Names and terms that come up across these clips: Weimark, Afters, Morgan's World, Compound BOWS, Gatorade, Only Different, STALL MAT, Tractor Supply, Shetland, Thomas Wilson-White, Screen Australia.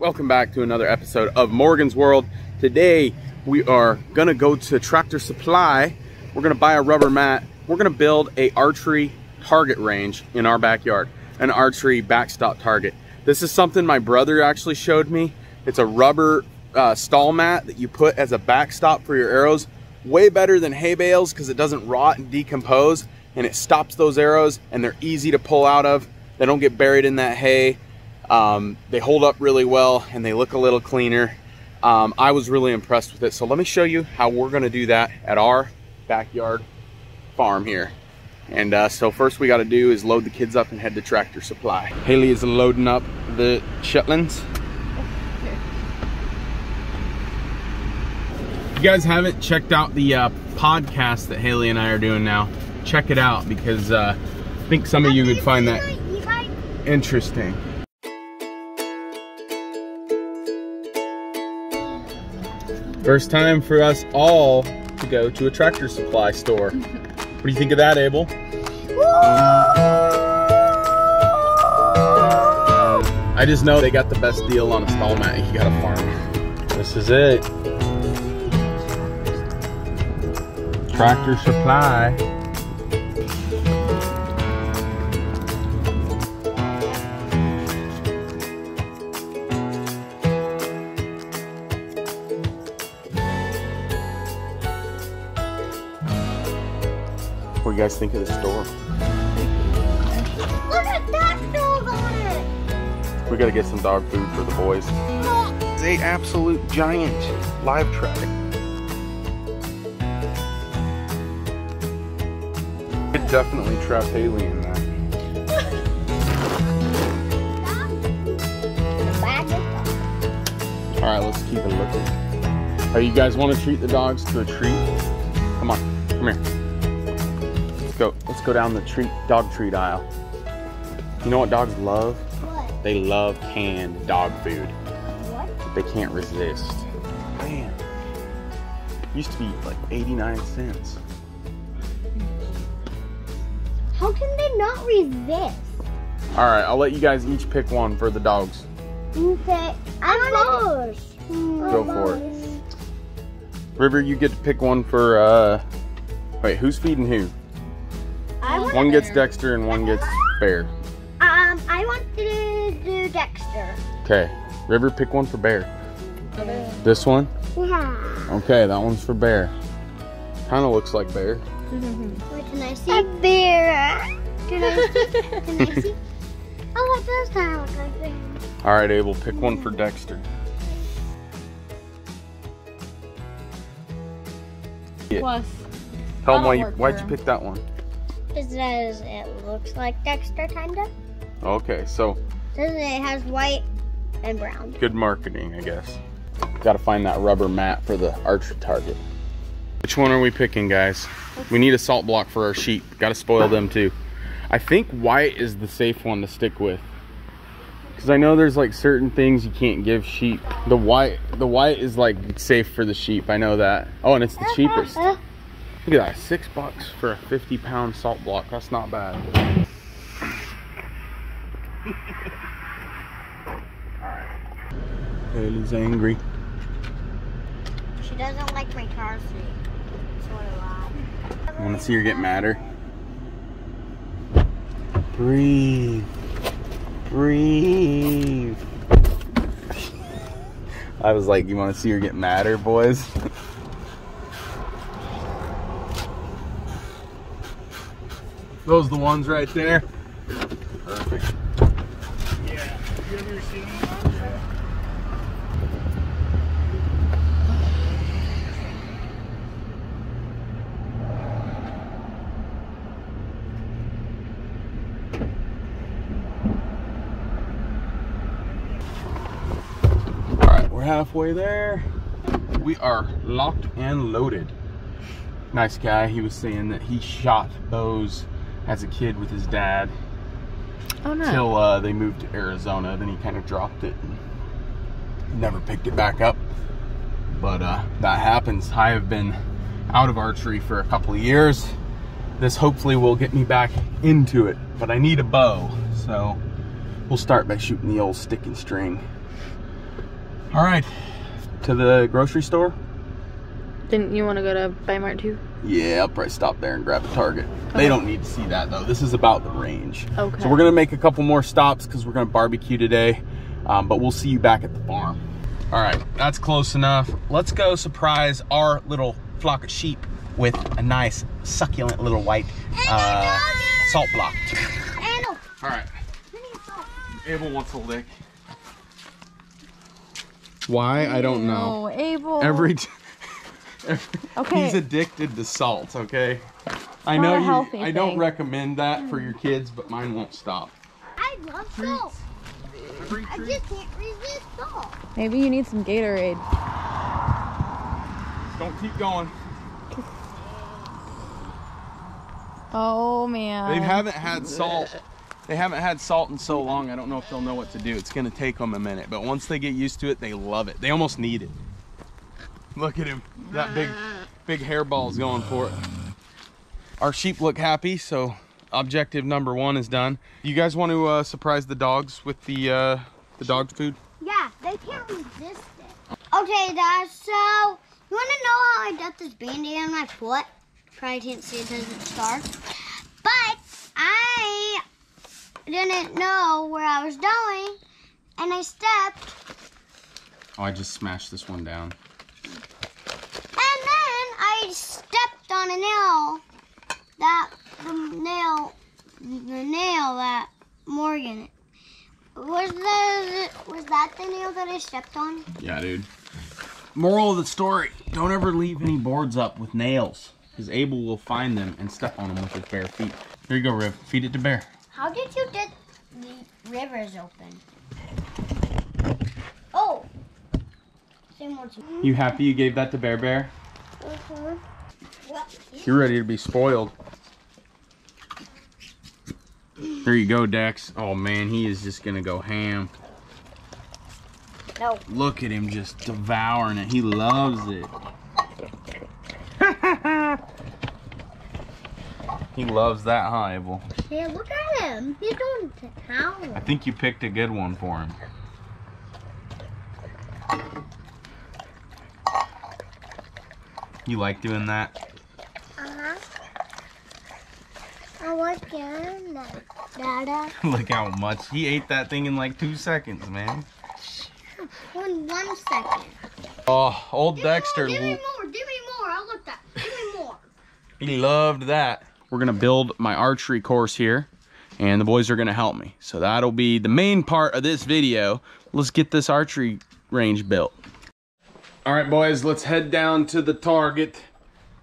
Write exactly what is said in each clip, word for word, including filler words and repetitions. Welcome back to another episode of Morgan's World. Today we are gonna go to Tractor Supply. We're gonna buy a rubber mat. We're gonna build a archery target range in our backyard, an archery backstop target. This is something my brother actually showed me. It's a rubber uh, stall mat that you put as a backstop for your arrows. Way better than hay bales because it doesn't rot and decompose, and it stops those arrows, and they're easy to pull out of. They don't get buried in that hay. Um, they hold up really well and they look a little cleaner. Um, I was really impressed with it. So let me show you how we're gonna do that at our backyard farm here. And uh, so first we gotta do is load the kids up and head to Tractor Supply. Haley is loading up the Shetlands. If you guys haven't checked out the uh, podcast that Haley and I are doing now, check it out because uh, I think some of you would find that interesting. First time for us all to go to a Tractor Supply store. What do you think of that, Abel? Woo! Uh, I just know they got the best deal on a stall mat you got a farm. This is it. Tractor Supply. What do you guys think of the store? Look at that dog on it! We gotta get some dog food for the boys. It's an absolute giant live track. It definitely trapped Haley in that. Alright, let's keep it looking. Right, you guys want to treat the dogs to a treat? Come on, come here. Go, let's go down the treat, dog treat aisle. You know what dogs love? What? They love canned dog food. What? They can't resist. Man, used to be like eighty-nine cents. How can they not resist? All right, I'll let you guys each pick one for the dogs. Okay, I'm first. Go for it. River, you get to pick one for, uh, wait, who's feeding who? One gets Dexter and one gets Bear. Um, I want to do Dexter. Okay. River, pick one for Bear. Bear. This one? Yeah. Okay, that one's for Bear. Kind of looks like Bear. Wait, can I see? A bear. Can I see? Can I see? Oh, it does kind of look like Bear. All right, Abel, pick one for Dexter. Plus, tell him why you, why'd you pick that one. Because it looks like Dexter, kinda. Okay, so. Doesn't it has white and brown? Good marketing, I guess. Got to find that rubber mat for the archery target. Which one are we picking, guys? We need a salt block for our sheep. Got to spoil them too. I think white is the safe one to stick with. Because I know there's like certain things you can't give sheep. The white, the white is like safe for the sheep. I know that. Oh, and it's the cheapest. Look at that, six bucks for a fifty pound salt block. That's not bad. Alright. Haley's angry. She doesn't like my car seat. So do I. I want to see her get madder. Breathe. Breathe. I was like, you want to see her get madder, boys? Those are the ones right there. Perfect. Yeah. You ever seen them? Yeah. All right, we're halfway there. We are locked and loaded. Nice guy. He was saying that he shot bows as a kid with his dad. Oh no. Till uh, they moved to Arizona, then he kind of dropped it and never picked it back up. But uh, that happens. I have been out of archery for a couple of years. This hopefully will get me back into it, but I need a bow. So we'll start by shooting the old stick and string. All right, to the grocery store. Didn't you want to go to Weimark too? Yeah, I'll probably stop there and grab a Target. Okay. They don't need to see that though. This is about the range. Okay. So we're gonna make a couple more stops because we're gonna barbecue today, um, but we'll see you back at the farm. All right, that's close enough. Let's go surprise our little flock of sheep with a nice succulent little white uh, salt block. All right, Abel wants a lick. Why? I don't know. No, Abel. Every time. Okay. He's addicted to salt, okay? I know you, I don't recommend that for your kids, but mine won't stop. I love salt. I just can't resist salt. Maybe you need some Gatorade. Don't keep going. Oh man. They haven't had salt. They haven't had salt in so long, I don't know if they'll know what to do. It's gonna take them a minute, but once they get used to it, they love it. They almost need it. Look at him, that big big hairball's going for it. Our sheep look happy, so objective number one is done. You guys want to uh, surprise the dogs with the uh, the dog food? Yeah, they can't resist it. Okay guys, so you want to know how I got this band-aid on my foot? Probably can't see it because it's dark. But I didn't know where I was going, and I stepped. Oh, I just smashed this one down. I stepped on a nail, that the nail, the nail that Morgan, was, the, was that the nail that I stepped on? Yeah, dude. Moral of the story, don't ever leave any boards up with nails, because Abel will find them and step on them with his bare feet. Here you go, Riv, feed it to Bear. How did you get the rivers open? Oh. Same one. You happy you gave that to Bear Bear? Uh-huh. You're ready to be spoiled. There you go, Dax. Oh man, he is just gonna go ham. No. Look at him just devouring it. He loves it. He loves that, huh, Abel? Yeah, look at him. He's going to town. I think you picked a good one for him. You like doing that? Uh-huh. I like doing that, Dada. Look how much. He ate that thing in like two seconds, man. One, one second. Oh, old give Dexter. Me more, give me more, give me more. I looked at Give me more. He loved that. We're going to build my archery course here, and the boys are going to help me. So that'll be the main part of this video. Let's get this archery range built. All right, boys, let's head down to the Target.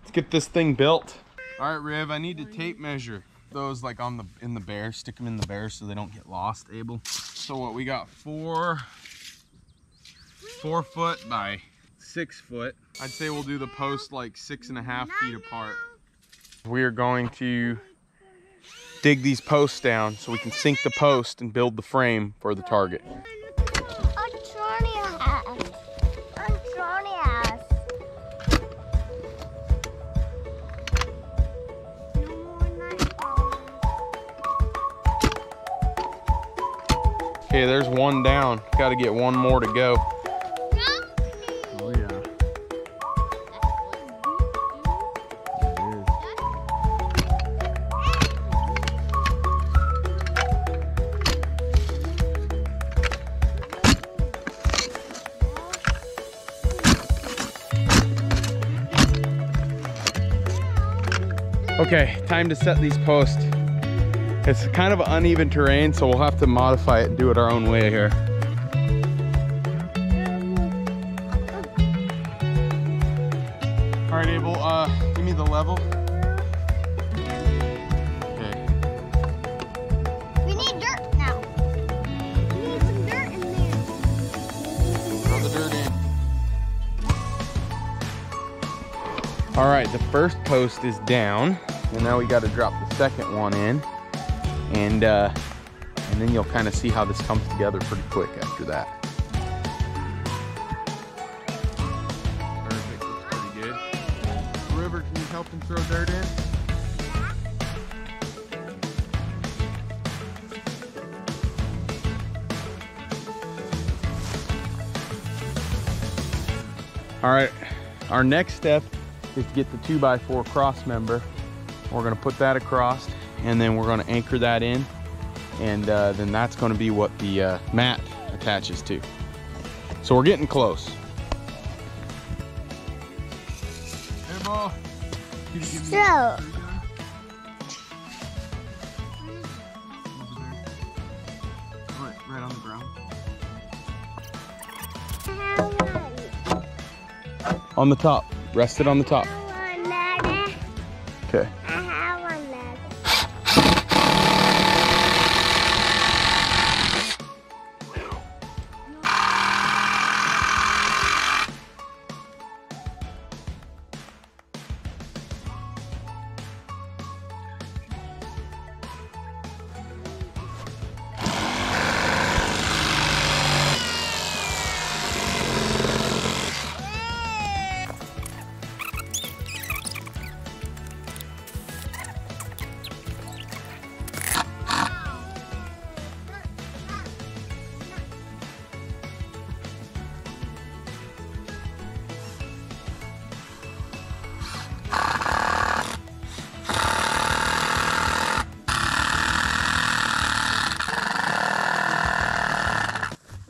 Let's get this thing built. All right, Riv, I need to tape measure those like on the in the bear. Stick them in the bear so they don't get lost, Abel. So what we got, four, four foot by six foot. I'd say we'll do the post like six and a half feet apart. We are going to dig these posts down so we can sink the post and build the frame for the Target. Okay, there's one down. Got to get one more to go. Oh yeah. Okay, time to set these posts. It's kind of uneven terrain, so we'll have to modify it and do it our own way here. All right, Abel, uh, give me the level. Okay. We need dirt now. We need some dirt in there. Throw the dirt in. All right, the first post is down, and now we got to drop the second one in. And, uh, and then you'll kind of see how this comes together pretty quick after that. Perfect, looks pretty good. River, can you help them throw dirt in? Yeah. All right, our next step is to get the two by four cross member. We're gonna put that across and then we're gonna anchor that in, and uh, then that's gonna be what the uh, mat attaches to. So we're getting close. Hey, ball. So, right on the ground. On the top. Rest it on the top. Okay.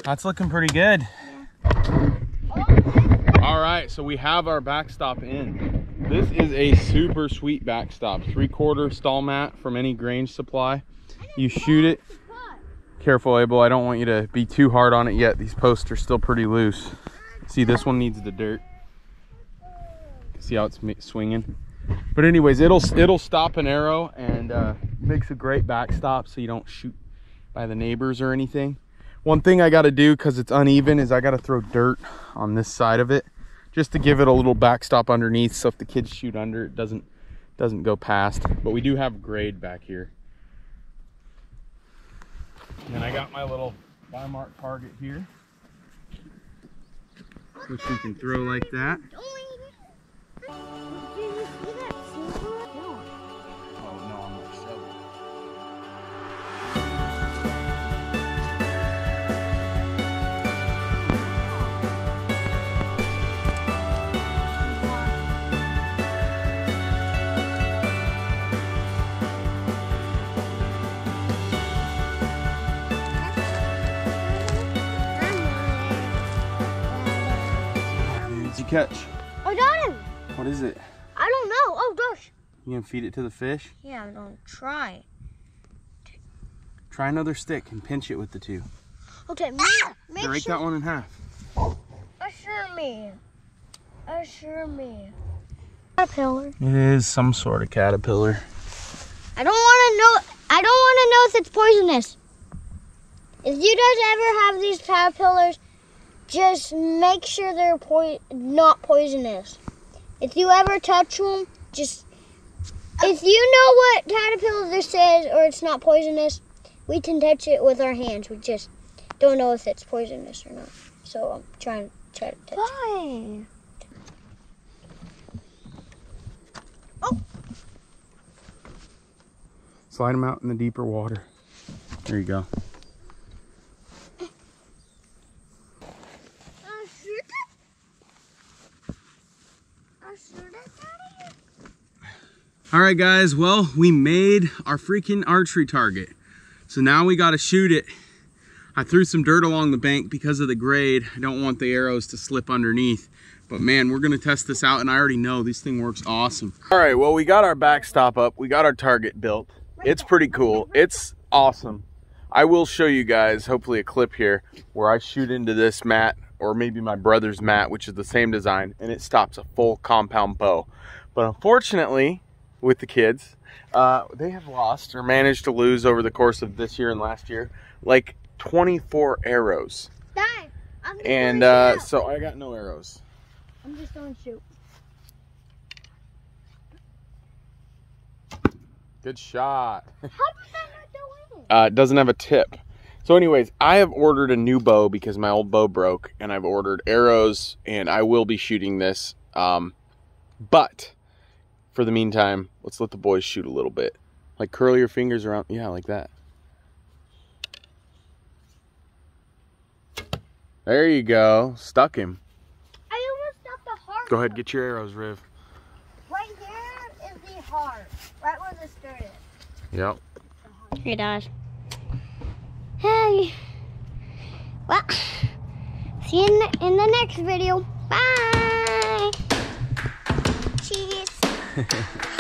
That's looking pretty good. All right, so we have our backstop in. This is a super sweet backstop. Three quarter stall mat from any Grange supply. You shoot it. Careful, Abel, I don't want you to be too hard on it yet. These posts are still pretty loose. See, this one needs the dirt. See how it's swinging? But anyways, it'll, it'll stop an arrow and uh, makes a great backstop so you don't shoot by the neighbors or anything. One thing I gotta do, cause it's uneven, is I gotta throw dirt on this side of it just to give it a little backstop underneath, so if the kids shoot under, it doesn't, doesn't go past. But we do have grade back here. And I got my little Weimark target here, which we can throw like that. Catch. I got him. What is it? I don't know. Oh gosh. You gonna feed it to the fish? Yeah, I'm gonna try. Try another stick and pinch it with the two. Okay. Ah! Make break sure that one in half. Assure me. Assure me. Caterpillar. It is some sort of caterpillar. I don't want to know. I don't want to know if it's poisonous. If you guys ever have these caterpillars, just make sure they're po not poisonous. If you ever touch them, just... If you know what caterpillar this is or it's not poisonous, we can touch it with our hands. We just don't know if it's poisonous or not. So I'm trying to try to touch Fine. it. Oh! Slide them out in the deeper water. There you go. All right, guys, well, we made our freaking archery target. So now we gotta shoot it. I threw some dirt along the bank because of the grade. I don't want the arrows to slip underneath. But man, we're gonna test this out, and I already know this thing works awesome. All right, well, we got our backstop up. We got our target built. It's pretty cool. It's awesome. I will show you guys, hopefully, a clip here where I shoot into this mat, or maybe my brother's mat, which is the same design, and it stops a full compound bow. But unfortunately, with the kids, uh, they have lost or managed to lose over the course of this year and last year, like twenty-four arrows. Dad, I'm just and uh, so I got no arrows. I'm just going to shoot. Good shot. How did that not go in? Uh, it doesn't have a tip. So anyways, I have ordered a new bow because my old bow broke, and I've ordered arrows, and I will be shooting this. Um, but for the meantime, let's let the boys shoot a little bit. Like, curl your fingers around. Yeah, like that. There you go. Stuck him. I almost stuck Go ahead, get your arrows, Riv. Right here is the heart, right where the stir is. Yep. Hey, guys. Hey. Well, see you in the, in the next video. Bye. Cheese.